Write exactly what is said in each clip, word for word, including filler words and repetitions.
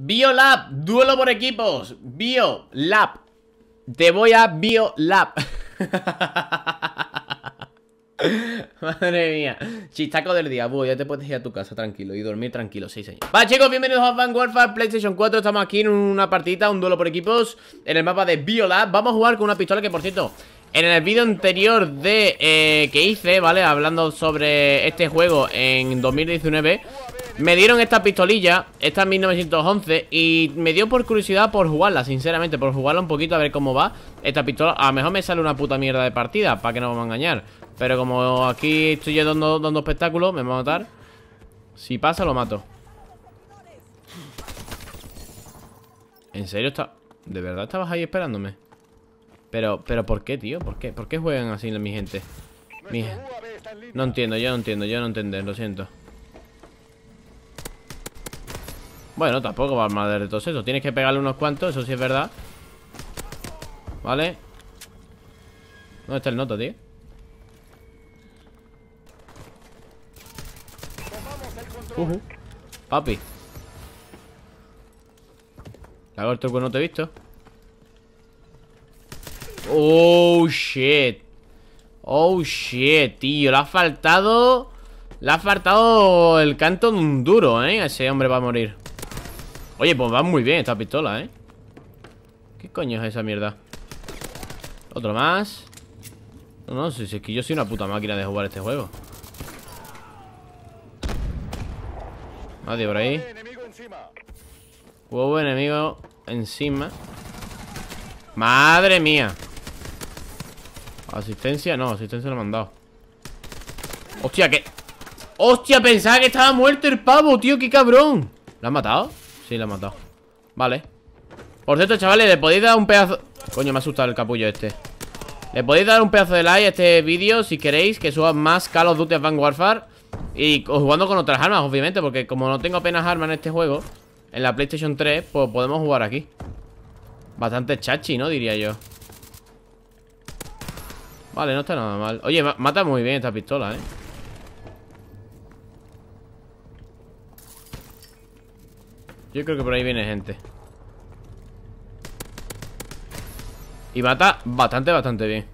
Biolab, duelo por equipos. Biolab. Te voy a Biolab. Madre mía. Chistaco del día. Buah, ya te puedes ir a tu casa tranquilo y dormir tranquilo, sí señor. Va, chicos, bienvenidos a Vanguard para PlayStation cuatro. Estamos aquí en una partida, un duelo por equipos en el mapa de Biolab. Vamos a jugar con una pistola que, por cierto, en el vídeo anterior de eh, que hice, ¿vale? Hablando sobre este juego en dos mil diecinueve, me dieron esta pistolilla, esta mil novecientos once, y me dio por curiosidad por jugarla, sinceramente, por jugarla un poquito a ver cómo va esta pistola. A lo mejor me sale una puta mierda de partida, para que no vamos a engañar. Pero como aquí estoy yo dando, dando espectáculos, me va a matar. Si pasa, lo mato. ¿En serio está? ¿De verdad estabas ahí esperándome? Pero, pero ¿por qué, tío? ¿Por qué? ¿Por qué juegan así mi gente? Mi... No entiendo, yo no entiendo, yo no entiendo, lo siento. Bueno, tampoco va a matar de todo eso. Tienes que pegarle unos cuantos, eso sí es verdad. Vale. ¿Dónde está el nota, tío? Uh-huh. Papi. Le hago el truco, no te he visto. Oh, shit. Oh, shit, tío. Le ha faltado... Le ha faltado el canto de un duro, ¿eh? Ese hombre va a morir. Oye, pues va muy bien esta pistola, ¿eh? ¿Qué coño es esa mierda? Otro más. No, no, si, si es que yo soy una puta máquina de jugar este juego. Nadie por ahí. Huevo enemigo encima. ¡Madre mía! Asistencia, no, asistencia no me han dado. ¡Hostia, qué! ¡Hostia, pensaba que estaba muerto el pavo, tío! ¡Qué cabrón! ¿Lo han matado? Sí, lo han matado. Vale. Por cierto, chavales, le podéis dar un pedazo... Coño, me ha asustado el capullo este. Le podéis dar un pedazo de like a este vídeo si queréis que suba más Call of Duty Vanguard. Y jugando con otras armas, obviamente, porque como no tengo apenas armas en este juego, en la PlayStation tres, pues podemos jugar aquí. Bastante chachi, ¿no? Diría yo. Vale, no está nada mal. Oye, mata muy bien esta pistola, ¿eh? Yo creo que por ahí viene gente. Y mata bastante, bastante bien.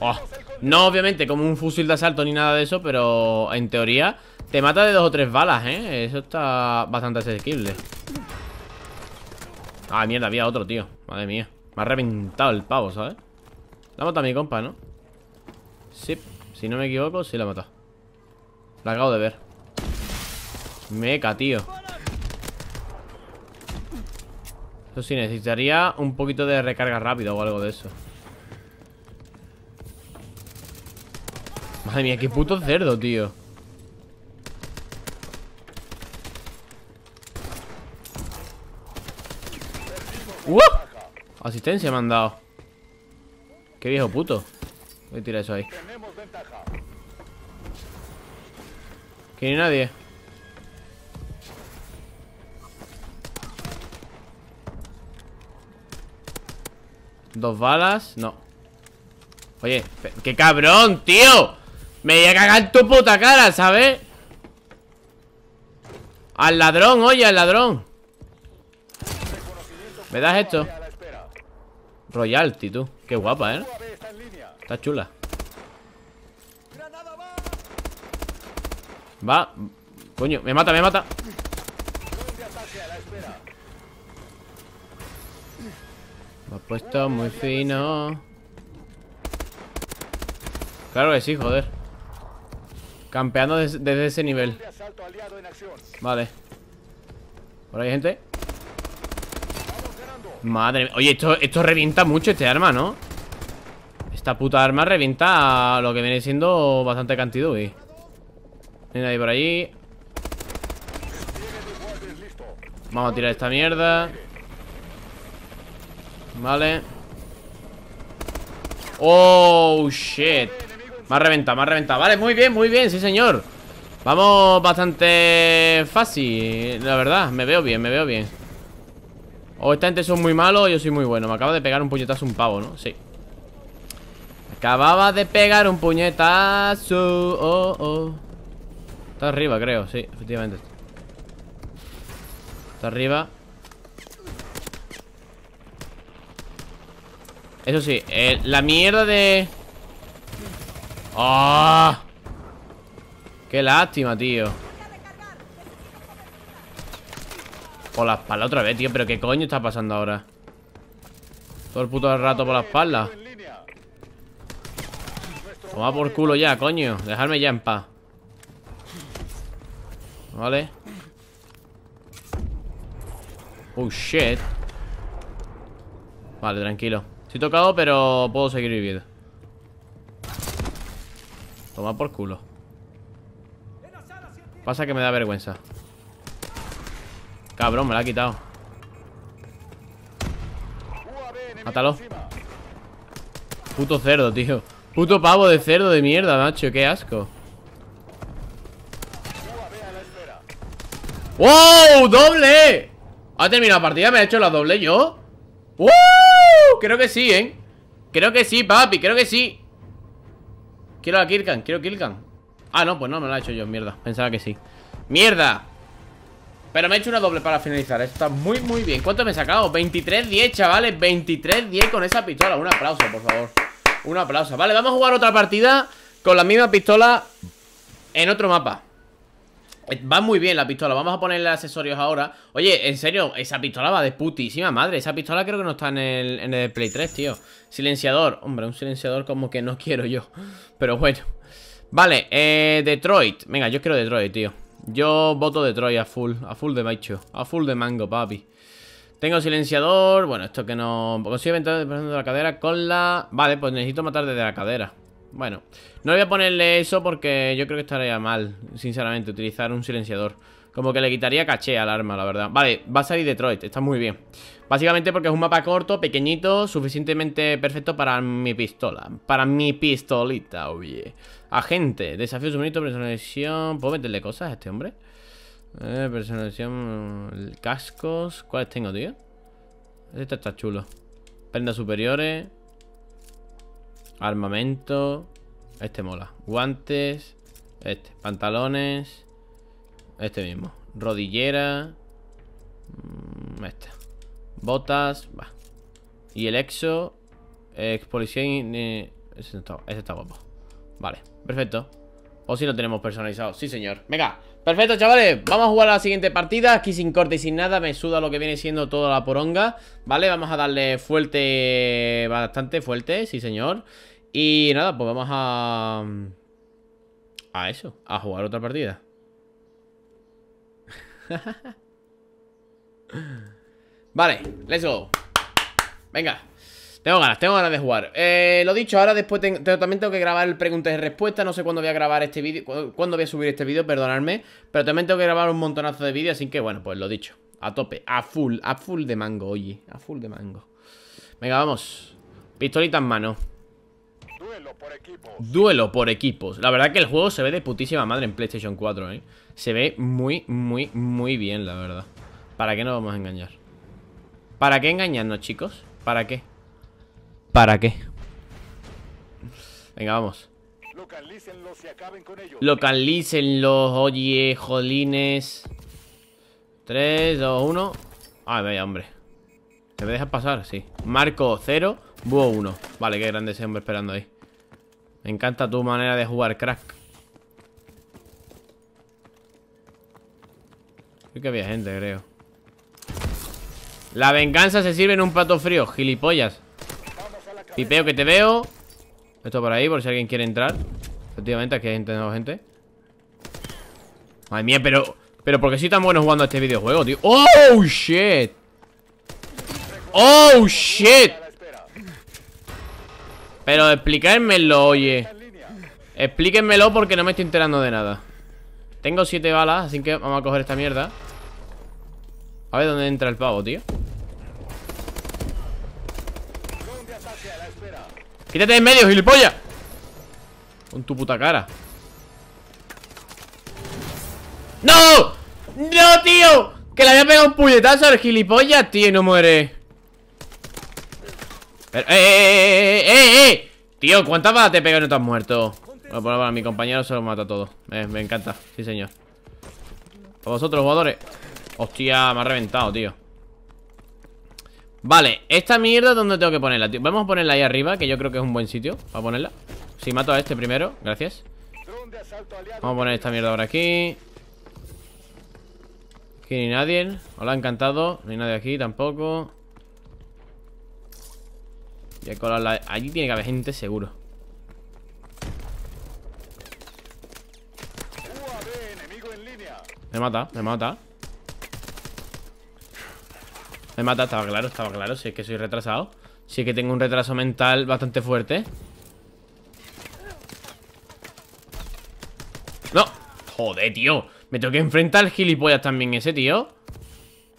Oh. No, obviamente, como un fusil de asalto ni nada de eso, pero en teoría te mata de dos o tres balas, ¿eh? Eso está bastante asequible. Ah, mierda, había otro, tío. Madre mía. Me ha reventado el pavo, ¿sabes? La ha matado mi compa, ¿no? Sí, si no me equivoco, sí la ha matado. La acabo de ver. Meca, tío. Eso sí, necesitaría un poquito de recarga rápida o algo de eso. Madre mía, qué puto cerdo, tío. ¡Uh! Asistencia me han dado. Qué viejo puto. Voy a tirar eso ahí. Que ni nadie. Dos balas, no. Oye, qué cabrón, tío. Me voy a cagar en tu puta cara, ¿sabes? Al ladrón, oye, al ladrón. ¿Me das esto? Royalty, tú. Qué guapa, ¿eh? Está chula. Va. Coño, me mata, me mata. Me ha puesto muy fino. Claro que sí, joder. Campeando desde, desde ese nivel. Vale. ¿Por ahí hay gente? Madre mía. Oye, esto, esto revienta mucho este arma, ¿no? Esta puta arma revienta a lo que viene siendo bastante cantidad. Uy. Hay nadie por allí. Vamos a tirar esta mierda. Vale. Oh, shit. Me ha reventado, me ha reventado. Vale, muy bien, muy bien, sí señor. Vamos bastante fácil, la verdad. Me veo bien, me veo bien. O esta gente son muy malos o yo soy muy bueno. Me acaba de pegar un puñetazo un pavo, ¿no? Sí. Acababa de pegar un puñetazo. Oh, oh. Está arriba, creo, sí, efectivamente. Esto arriba. Eso sí, eh, la mierda de... ¡Ah! ¡Oh! ¡Qué lástima, tío! Por la espalda otra vez, tío. Pero qué coño está pasando ahora. Todo el puto rato por la espalda. Toma por culo ya, coño. Dejadme ya en paz. Vale. Oh, shit. Vale, tranquilo. Estoy tocado, pero puedo seguir viviendo. Toma por culo. Pasa que me da vergüenza. Cabrón, me la ha quitado. Mátalo. Puto cerdo, tío. Puto pavo de cerdo de mierda, macho. Qué asco. ¡Wow! ¡Doble! ¿Ha terminado la partida? ¿Me ha hecho la doble yo? ¡Wow! Creo que sí, ¿eh? Creo que sí, papi. Creo que sí. Quiero la Kirkan. Quiero Kirkan. Ah, no, pues no, me la he hecho yo. Mierda. Pensaba que sí. ¡Mierda! Pero me he hecho una doble para finalizar. Está muy, muy bien. ¿Cuánto me he sacado? veintitrés diez, chavales. veintitrés diez con esa pistola. Un aplauso, por favor. Un aplauso. Vale, vamos a jugar otra partida con la misma pistola en otro mapa. Va muy bien la pistola. Vamos a ponerle accesorios ahora. Oye, en serio, esa pistola va de putísima madre. Esa pistola creo que no está en el, en el Play tres, tío. Silenciador. Hombre, un silenciador como que no quiero yo. Pero bueno. Vale, eh, Detroit. Venga, yo quiero Detroit, tío. Yo voto Detroit a full, a full de macho, a full de mango, papi. Tengo silenciador, bueno, esto que no... Consigo veinte por ciento de la cadera con la... Vale, pues necesito matar desde la cadera. Bueno, no voy a ponerle eso porque yo creo que estaría mal, sinceramente, utilizar un silenciador. Como que le quitaría caché al arma, la verdad. Vale, va a salir Detroit, está muy bien. Básicamente porque es un mapa corto, pequeñito, suficientemente perfecto para mi pistola. Para mi pistolita, oye. Agente, desafío, suministro, personalización. ¿Puedo meterle cosas a este hombre? Eh, personalización, cascos. ¿Cuáles tengo, tío? Este está chulo. Prendas superiores. Armamento. Este mola. Guantes. Este, pantalones. Este mismo. Rodillera. Esta. Botas. Va. Y el exo. Ex policía. Eh, ese está, ese está guapo. Vale, perfecto. O si lo tenemos personalizado, sí señor. Venga, perfecto chavales, vamos a jugar a la siguiente partida. Aquí sin corte y sin nada, me suda lo que viene siendo toda la poronga. Vale, vamos a darle fuerte. Bastante fuerte, sí señor. Y nada, pues vamos a... A eso, a jugar otra partida. Vale, let's go. Venga. Tengo ganas, tengo ganas de jugar. Eh, lo dicho, ahora después te, te, también tengo que grabar el preguntas y respuestas. No sé cuándo voy a grabar este vídeo, cu cuándo voy a subir este vídeo, perdonadme. Pero también tengo que grabar un montonazo de vídeos, así que bueno, pues lo dicho. A tope, a full, a full de mango, oye. A full de mango. Venga, vamos. Pistolita en mano. Duelo por equipos. Duelo por equipos. La verdad que el juego se ve de putísima madre en PlayStation cuatro, ¿eh? Se ve muy, muy, muy bien, la verdad. ¿Para qué nos vamos a engañar? ¿Para qué engañarnos, chicos? ¿Para qué? ¿Para qué? Venga, vamos. Localícenlos y acaben con ellos. Localícenlos, oye, jolines. tres, dos, uno. Ah, vaya, hombre. ¿Te me dejas pasar? Sí. Marco cero, búho uno. Vale, qué grande ese hombre esperando ahí. Me encanta tu manera de jugar, crack. Creo que había gente, creo. La venganza se sirve en un plato frío, gilipollas. Pipeo que te veo. Esto por ahí, por si alguien quiere entrar. Efectivamente, aquí hay gente, ¿no, gente? Madre mía, pero... Pero ¿por qué soy tan bueno jugando a este videojuego, tío? ¡Oh, shit! ¡Oh, shit! Pero explíquenmelo, oye. Explíquenmelo porque no me estoy enterando de nada. Tengo siete balas, así que vamos a coger esta mierda. A ver dónde entra el pavo, tío. ¡Quítate de en medio, gilipollas! Con tu puta cara. ¡No! ¡No, tío! Que le había pegado un puñetazo al gilipollas, tío, y no muere. Pero, ¡eh, eh, eh, eh, eh, eh! Tío, ¿cuántas balas te pego y no te has muerto? Bueno, bueno, bueno, mi compañero se lo mata todo. Eh, me encanta, sí, señor. A vosotros, jugadores. Hostia, me ha reventado, tío. Vale, esta mierda, ¿dónde tengo que ponerla, tío? Vamos a ponerla ahí arriba, que yo creo que es un buen sitio para ponerla. Si mato a este primero, gracias. Vamos a poner esta mierda ahora aquí. Aquí ni nadie. Hola, encantado. No hay nadie aquí tampoco. Voy a colarla. Allí tiene que haber gente, seguro. Me mata, me mata. Me mata, estaba claro, estaba claro. Si es que soy retrasado. Si es que tengo un retraso mental bastante fuerte. ¡No! Joder, tío. Me tengo que enfrentar al gilipollas también ese, tío.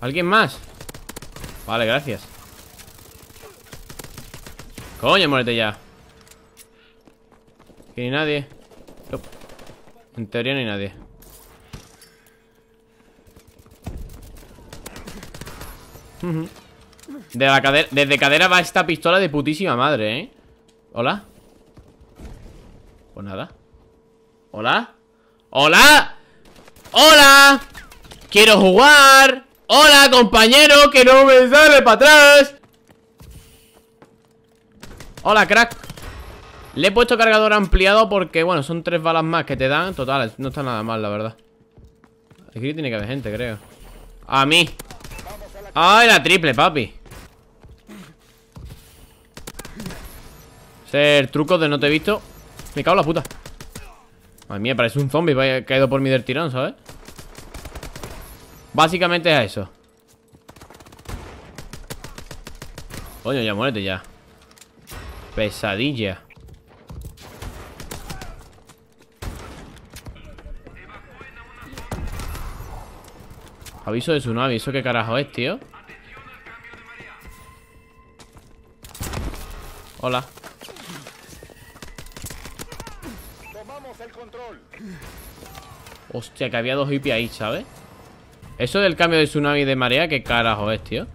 ¿Alguien más? Vale, gracias. Coño, muérete ya. Aquí ni nadie. No. En teoría no hay nadie. De la cadera, desde cadera va esta pistola de putísima madre, ¿eh? ¿Hola? Pues nada. ¿Hola? ¡Hola! ¡Hola! ¡Quiero jugar! ¡Hola, compañero! ¡Que no me sale para atrás! ¡Hola, crack! Le he puesto cargador ampliado porque, bueno, son tres balas más que te dan. Total, no está nada mal, la verdad. Aquí tiene que haber gente, creo. A mí. ¡Ay, la triple, papi! Ser truco de no te he visto. Me cago en la puta. Madre mía, parece un zombie. Vaya, caído por mí del tirón, ¿sabes? Básicamente es eso. Coño, ya muérete ya. Pesadilla. Aviso de tsunami, ¿eso qué carajo es, tío? Hola. Tomamos el control. Hostia, que había dos hippies ahí, ¿sabes? Eso del cambio de tsunami de marea, ¿qué carajo es, tío?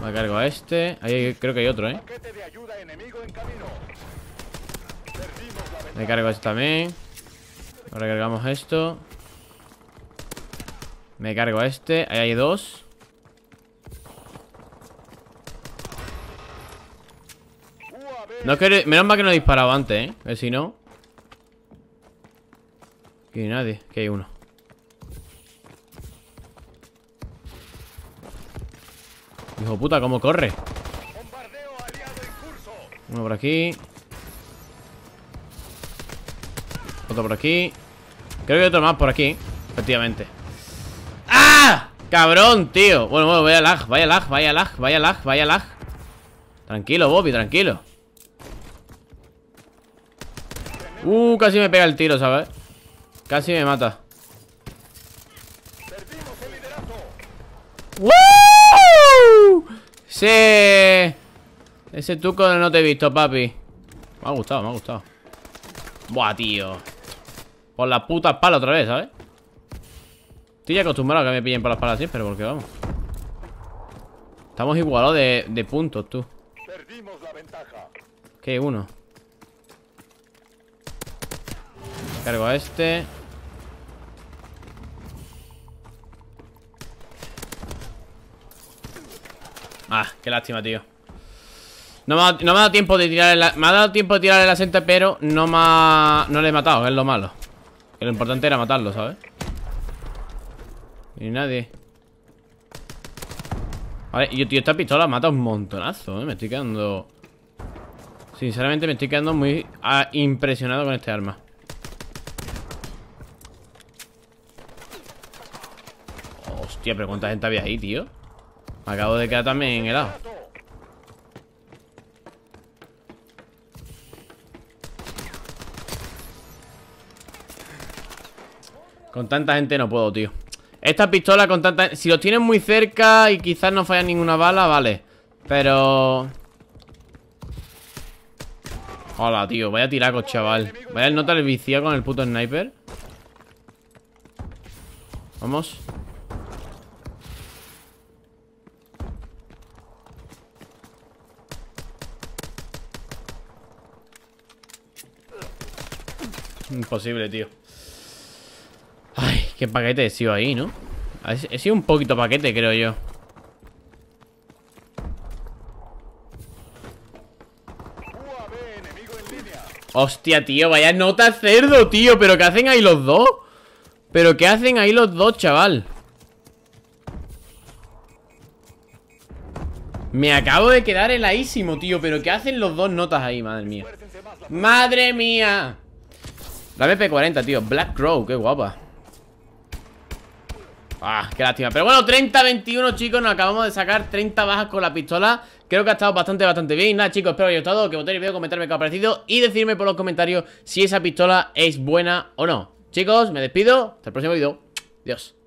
Me cargo a este. Ahí creo que hay otro, ¿eh? Me cargo esto también. Ahora cargamos esto. Me cargo a este. Ahí hay dos. No quiero... Menos mal que no he disparado antes, ¿eh? Que si no... Aquí hay nadie. Aquí hay uno. Hijo puta, ¿cómo corre? Uno por aquí. Otro por aquí. Creo que hay otro más por aquí. Efectivamente. ¡Ah! ¡Cabrón, tío! Bueno, bueno, vaya lag, vaya lag, vaya lag, vaya lag, vaya lag. Tranquilo, Bobby, tranquilo. Uh, casi me pega el tiro, ¿sabes? Casi me mata. ¡Woo! Sí. Ese truco no te he visto, papi. Me ha gustado, me ha gustado. Buah, tío. Por la puta espalda otra vez, ¿sabes? Estoy ya acostumbrado a que me pillen por la espalda así, pero porque vamos. Estamos igualados de, de puntos, tú. Perdimos la ventaja. ¿Qué? Uno. Cargo a este. Ah, qué lástima, tío. No me, ha, no me ha dado tiempo de tirar el... Me ha dado tiempo de tirar el asente, pero no me ha, no le he matado, es lo malo. Que lo importante era matarlo, ¿sabes? Ni nadie. Vale, yo, tío, esta pistola mata un montonazo, ¿eh? Me estoy quedando... Sinceramente me estoy quedando muy ah, impresionado con este arma. Hostia, pero cuánta gente había ahí, tío. Me acabo de quedar también helado. Con tanta gente no puedo, tío. Esta pistola con tanta... Si los tienen muy cerca y quizás no falla ninguna bala, vale. Pero... Hola, tío. Vaya tiraco, chaval. Vaya el nota el viciado con el puto sniper. Vamos. Imposible, tío. Ay, qué paquete he sido ahí, ¿no? He sido un poquito paquete, creo yo. Hostia, tío, vaya nota cerdo, tío. ¿Pero qué hacen ahí los dos? ¿Pero qué hacen ahí los dos, chaval? Me acabo de quedar heladísimo, tío. ¿Pero qué hacen los dos notas ahí? Madre mía. ¡Madre mía! La eme pe cuarenta, tío. Black Crow, qué guapa. Ah, qué lástima. Pero bueno, treinta a veintiuno, chicos. Nos acabamos de sacar treinta bajas con la pistola. Creo que ha estado bastante, bastante bien. Nada, chicos, espero que os haya gustado. Que votéis el vídeo, comentarme qué os ha parecido. Y decirme por los comentarios si esa pistola es buena o no. Chicos, me despido. Hasta el próximo vídeo. Adiós.